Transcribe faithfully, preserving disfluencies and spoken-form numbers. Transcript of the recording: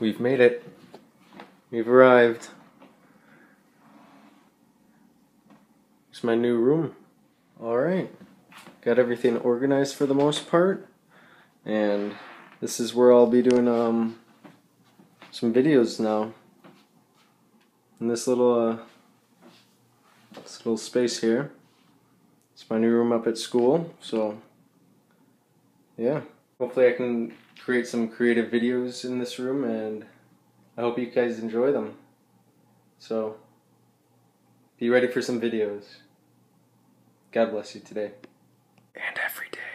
We've made it. We've arrived. It's my new room. Alright. Got everything organized for the most part. And this is where I'll be doing um some videos now. In this little uh, this little space here. It's my new room up at school, so yeah. Hopefully I can create some creative videos in this room, and I hope you guys enjoy them. So be ready for some videos. God bless you today. And every day.